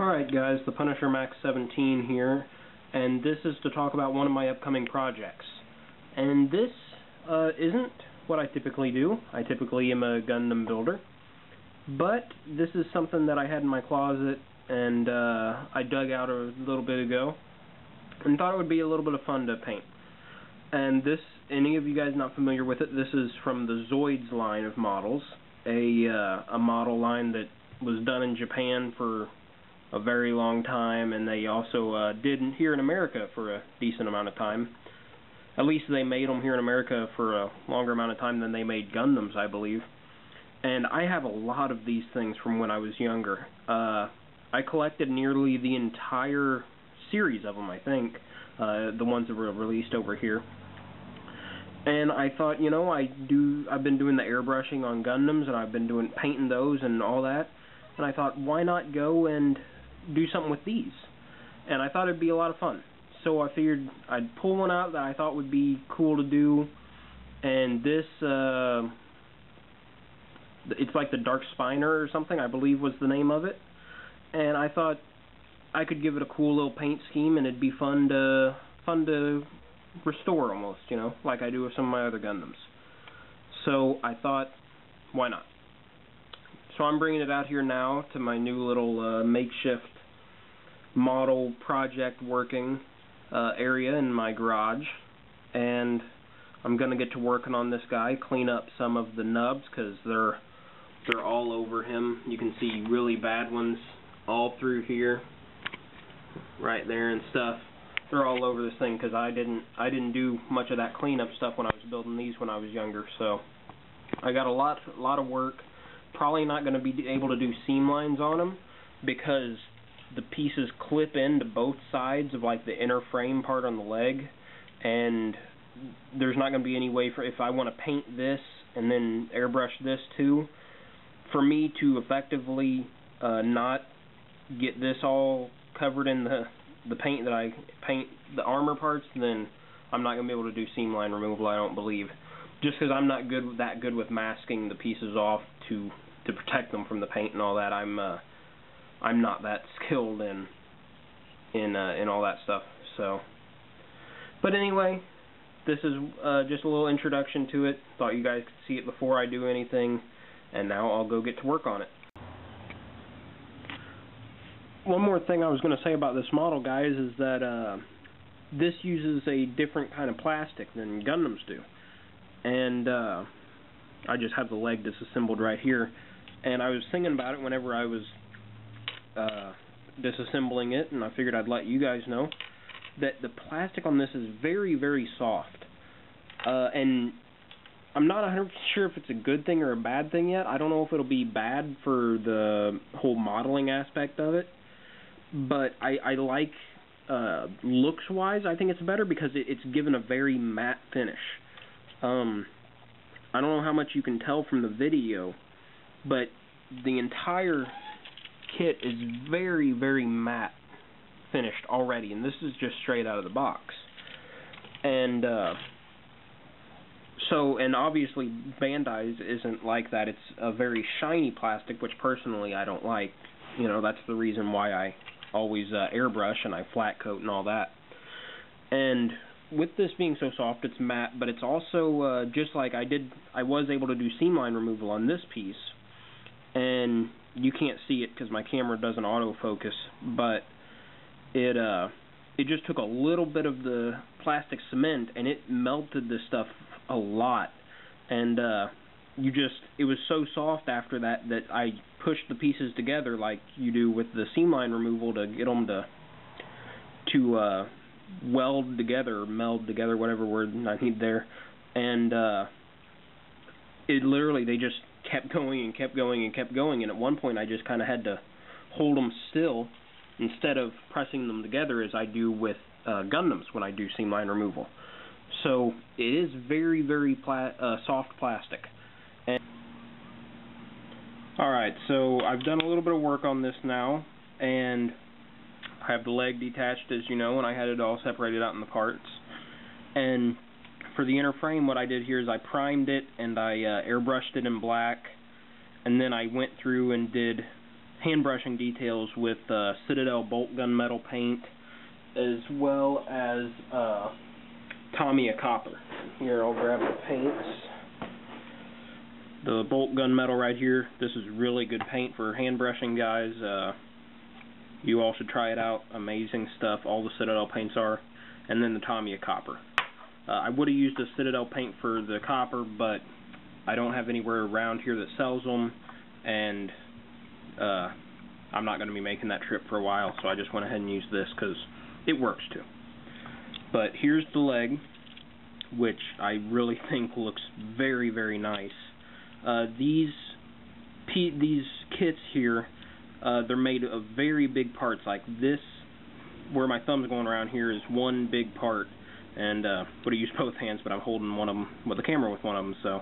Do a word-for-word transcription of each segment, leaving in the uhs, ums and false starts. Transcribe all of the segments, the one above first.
Alright guys, the Punisher Max seventeen here, and this is to talk about one of my upcoming projects. And this uh, isn't what I typically do. I typically am a Gundam builder, but this is something that I had in my closet and uh, I dug out a little bit ago and thought it would be a little bit of fun to paint. And this, any of you guys not familiar with it, this is from the Zoids line of models, a, uh, a model line that was done in Japan for a very long time, and they also uh, did here in America for a decent amount of time. At least they made them here in America for a longer amount of time than they made Gundams, I believe. And I have a lot of these things from when I was younger. Uh, I collected nearly the entire series of them, I think, uh, the ones that were released over here. And I thought, you know, I do. I've been doing the airbrushing on Gundams, and I've been doing painting those and all that. And I thought, why not go and do something with these? And I thought it'd be a lot of fun. So I figured I'd pull one out that I thought would be cool to do. And this, uh, it's like the Dark Spiner or something, I believe was the name of it. And I thought I could give it a cool little paint scheme, and it'd be fun to fun to restore almost, you know, like I do with some of my other Gundams. So I thought, why not? So I'm bringing it out here now to my new little uh, makeshift model project working uh, area in my garage, and I'm gonna get to working on this guy, clean up some of the nubs because they're they're all over him. You can see really bad ones all through here, right there and stuff. They're all over this thing because I didn't I didn't do much of that cleanup stuff when I was building these when I was younger. So I got a lot a lot of work. Probably not going to be able to do seam lines on them because the pieces clip into both sides of like the inner frame part on the leg, and there's not going to be any way for, if I want to paint this and then airbrush this too, for me to effectively uh, not get this all covered in the the paint that I paint the armor parts, then I'm not going to be able to do seam line removal, I don't believe. Just because I'm not good that good with masking the pieces off to to protect them from the paint and all that, I'm uh, I'm not that skilled in in uh, in all that stuff. So, but anyway, this is uh, just a little introduction to it. Thought you guys could see it before I do anything, and now I'll go get to work on it. One more thing I was going to say about this model, guys, is that uh, this uses a different kind of plastic than Gundams do. And uh, I just have the leg disassembled right here, and I was thinking about it whenever I was uh, disassembling it, and I figured I'd let you guys know that the plastic on this is very, very soft, uh, and I'm not one hundred percent sure if it's a good thing or a bad thing yet. I don't know if it'll be bad for the whole modeling aspect of it, but I, I like, uh, looks-wise, I think it's better because it, it's given a very matte finish. Um, I don't know how much you can tell from the video, but the entire kit is very, very matte finished already, and this is just straight out of the box. And, uh, so, and obviously Bandai's isn't like that. It's a very shiny plastic, which personally I don't like. You know, that's the reason why I always uh, airbrush and I flat coat and all that. And with this being so soft, it's matte, but it's also uh, just like I did, I was able to do seam line removal on this piece, and you can't see it because my camera doesn't autofocus, but it uh, it just took a little bit of the plastic cement, and it melted this stuff a lot, and uh, you just, it was so soft after that that I pushed the pieces together like you do with the seam line removal to get them to, to, uh, weld together, meld together, whatever word I need there, and uh, it literally, they just kept going and kept going and kept going, and at one point I just kind of had to hold them still instead of pressing them together as I do with uh, Gundams when I do seam line removal. So it is very, very pla uh, soft plastic. And alright, so I've done a little bit of work on this now, and I have the leg detached, as you know, and I had it all separated out in the parts. And for the inner frame, what I did here is I primed it and I uh, airbrushed it in black, and then I went through and did hand brushing details with uh, Citadel bolt gun metal paint, as well as uh, Tamiya copper. Here, I'll grab the paints. The bolt gun metal right here, this is really good paint for hand brushing, guys. Uh, you all should try it out. Amazing stuff. All the Citadel paints are. And then the Tamiya copper. Uh, I would have used the Citadel paint for the copper, but I don't have anywhere around here that sells them, and uh, I'm not going to be making that trip for a while, so I just went ahead and used this because it works too. But here's the leg, which I really think looks very, very nice. Uh, these p these kits here, uh, they're made of very big parts. Like this, where my thumb's going around here, is one big part, and uh, would have used both hands, but I'm holding one of them with the camera with one of them, so.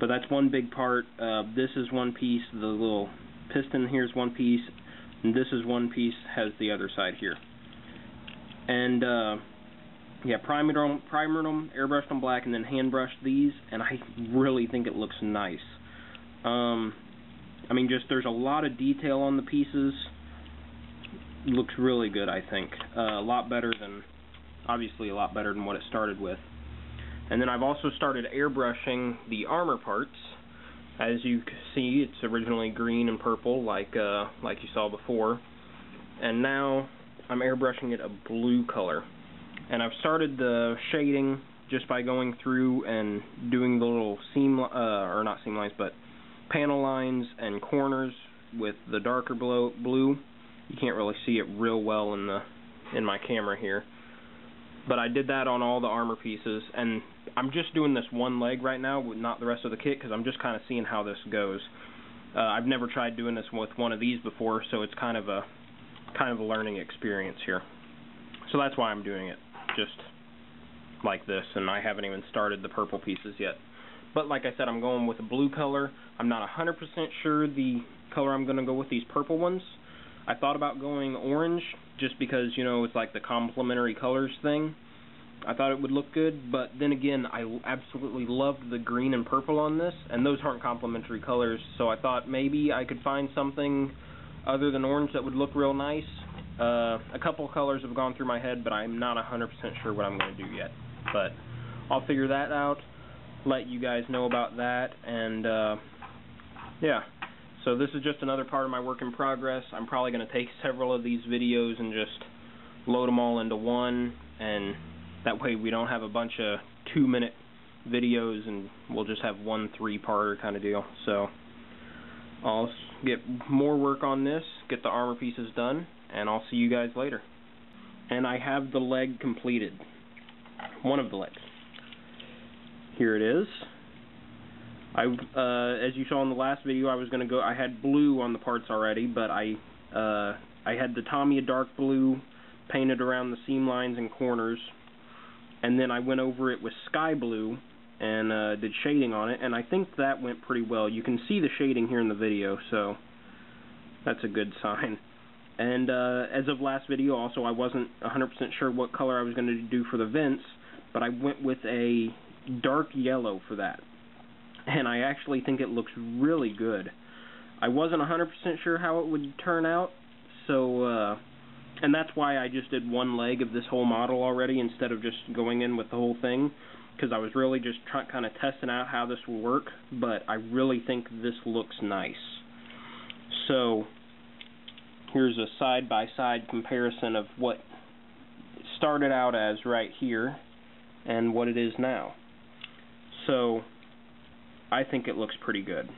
But that's one big part. Uh, this is one piece. The little piston here is one piece, and this is one piece. Has the other side here, and uh, yeah, primered them, primered them, airbrushed them black, and then hand brushed these. And I really think it looks nice. Um, I mean, just there's a lot of detail on the pieces. Looks really good, I think. Uh, a lot better than, obviously, a lot better than what it started with. And then I've also started airbrushing the armor parts. As you can see, it's originally green and purple, like uh, like you saw before. And now I'm airbrushing it a blue color. And I've started the shading just by going through and doing the little seam, uh, or not seam lines, but panel lines and corners with the darker blue. You can't really see it real well in the in my camera here. But I did that on all the armor pieces, and I'm just doing this one leg right now, with not the rest of the kit, because I'm just kind of seeing how this goes. Uh, I've never tried doing this with one of these before, so it's kind of a kind of a learning experience here. So that's why I'm doing it just like this, and I haven't even started the purple pieces yet. But like I said, I'm going with a blue color. I'm not one hundred percent sure the color I'm going to go with these purple ones. I thought about going orange, just because, you know, it's like the complementary colors thing. I thought it would look good, but then again, I absolutely loved the green and purple on this, and those aren't complementary colors, so I thought maybe I could find something other than orange that would look real nice. Uh, a couple colors have gone through my head, but I'm not one hundred percent sure what I'm going to do yet. But I'll figure that out, let you guys know about that, and uh, yeah. So this is just another part of my work in progress. I'm probably going to take several of these videos and just load them all into one, and that way we don't have a bunch of two-minute videos, and we'll just have one three-parter kind of deal. So I'll get more work on this, get the armor pieces done, and I'll see you guys later. And I have the leg completed. One of the legs. Here it is. I, uh, as you saw in the last video, I was going to go, I had blue on the parts already, but I, uh, I had the Tamiya dark blue painted around the seam lines and corners, and then I went over it with sky blue and, uh, did shading on it, and I think that went pretty well. You can see the shading here in the video, so that's a good sign. And, uh, as of last video, also, I wasn't one hundred percent sure what color I was going to do for the vents, but I went with a dark yellow for that. And I actually think it looks really good. I wasn't one hundred percent sure how it would turn out, so, uh, and that's why I just did one leg of this whole model already instead of just going in with the whole thing, because I was really just kind of testing out how this will work, but I really think this looks nice. So, here's a side-by-side comparison of what started out as right here and what it is now. So, I think it looks pretty good,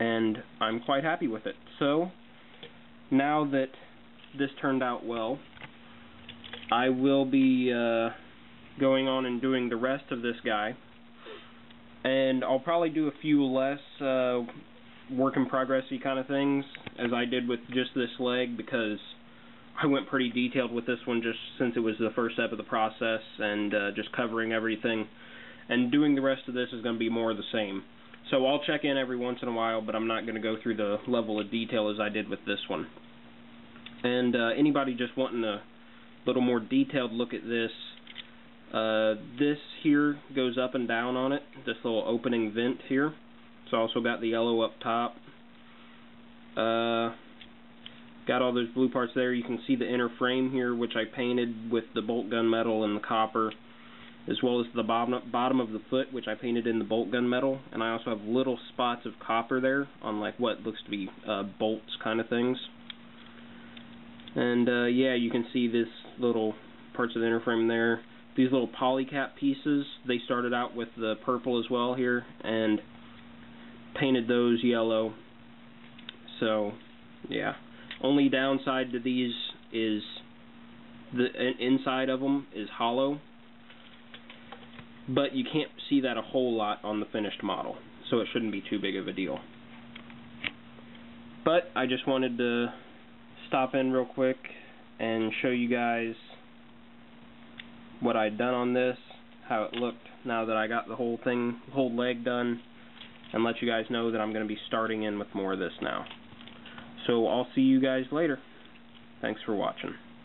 and I'm quite happy with it. So, now that this turned out well, I will be uh, going on and doing the rest of this guy, and I'll probably do a few less uh, work in progress-y kind of things, as I did with just this leg, because I went pretty detailed with this one just since it was the first step of the process, and uh, just covering everything. And doing the rest of this is going to be more of the same. So I'll check in every once in a while, but I'm not going to go through the level of detail as I did with this one. And uh, anybody just wanting a little more detailed look at this, uh, this here goes up and down on it, this little opening vent here. It's also got the yellow up top. Uh, got all those blue parts there. You can see the inner frame here, which I painted with the bolt gun metal and the copper, as well as the bottom, bottom of the foot, which I painted in the bolt gun metal. And I also have little spots of copper there on like what looks to be uh, bolts kind of things. And uh, yeah, you can see this little parts of the inner frame there. These little polycap pieces, they started out with the purple as well here, and painted those yellow. So, yeah. Only downside to these is the inside of them is hollow, but you can't see that a whole lot on the finished model, so it shouldn't be too big of a deal. But I just wanted to stop in real quick and show you guys what I'd done on this, how it looked now that I got the whole thing, whole leg done, and let you guys know that I'm going to be starting in with more of this now. So I'll see you guys later. Thanks for watching.